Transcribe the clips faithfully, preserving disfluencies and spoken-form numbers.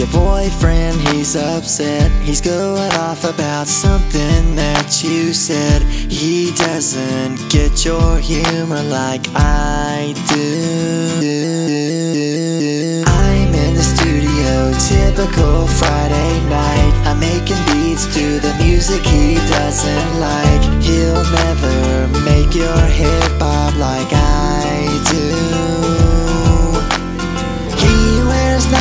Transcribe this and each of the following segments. your boyfriend, he's upset. He's going off about something that you said. He doesn't get your humor like I do. I'm in the studio, typical Friday night. I'm making beats to the music he doesn't like. He'll never make your head bob like I do.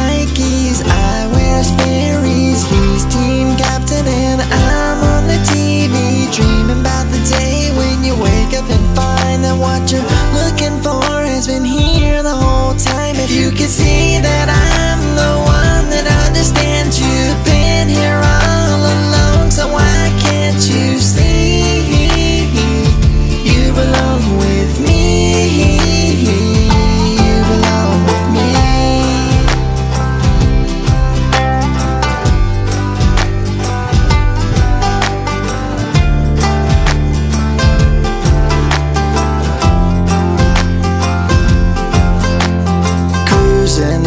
Nikes, I wear Sperry's. He's team captain and I'm on the T V, dreaming about the day when you wake up and find that what you're looking for has been here the whole time. If you could see that I'm the one that understands, you've been here all alone, so why can't you sleep? You belong with me.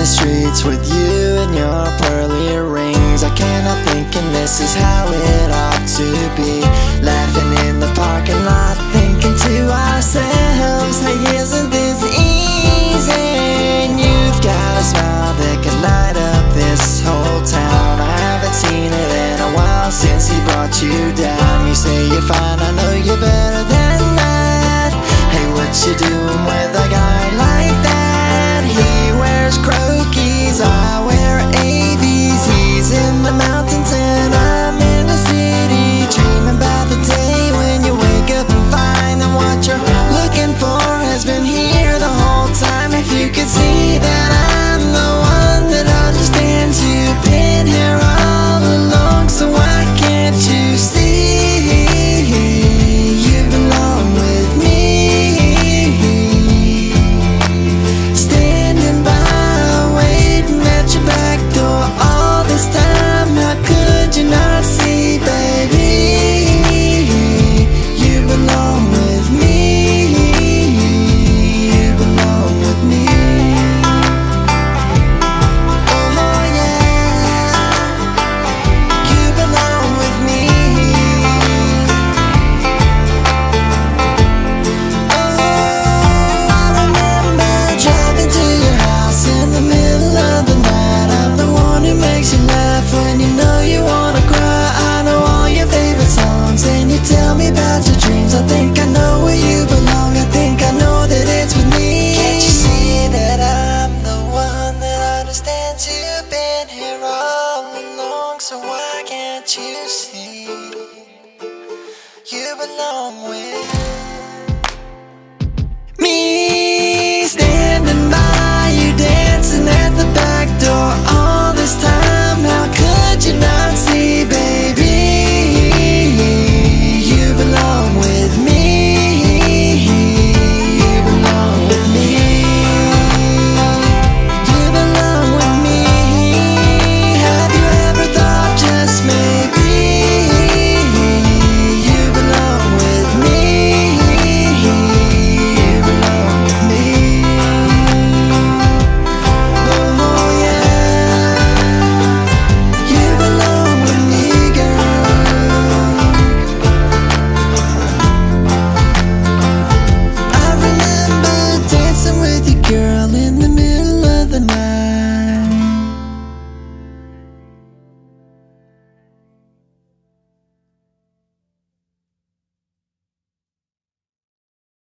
The streets with you and your pearly rings, I cannot think, and this is how it ought to be. Laughing in the parking lot, thinking to ourselves, hey, isn't this easy? And you've got a smile that can light up this whole town. I haven't seen it in a while since he brought you down. You say you're fine, I know you're better than that. Hey, what you doing?